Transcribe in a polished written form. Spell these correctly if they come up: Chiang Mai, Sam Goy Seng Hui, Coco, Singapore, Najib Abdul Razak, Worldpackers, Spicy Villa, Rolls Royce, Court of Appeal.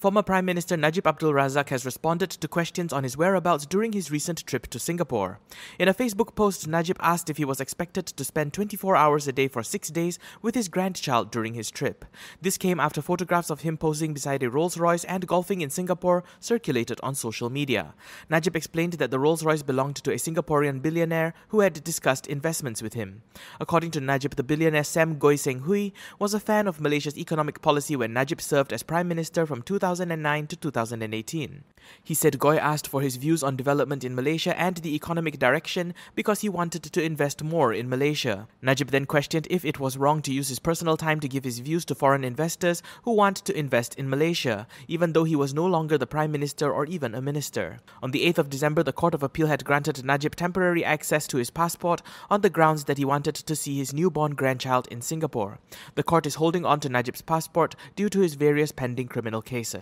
Former Prime Minister Najib Abdul Razak has responded to questions on his whereabouts during his recent trip to Singapore. In a Facebook post, Najib asked if he was expected to spend 24 hours a day for 6 days with his grandchild during his trip. This came after photographs of him posing beside a Rolls Royce and golfing in Singapore circulated on social media. Najib explained that the Rolls Royce belonged to a Singaporean billionaire who had discussed investments with him. According to Najib, the billionaire Sam Goy Seng Hui was a fan of Malaysia's economic policy when Najib served as Prime Minister from 2009 to 2018. He said Goy asked for his views on development in Malaysia and the economic direction because he wanted to invest more in Malaysia. Najib then questioned if it was wrong to use his personal time to give his views to foreign investors who want to invest in Malaysia, even though he was no longer the Prime Minister or even a minister. On the 8th of December, the Court of Appeal had granted Najib temporary access to his passport on the grounds that he wanted to see his newborn grandchild in Singapore. The court is holding on to Najib's passport due to his various pending criminal cases.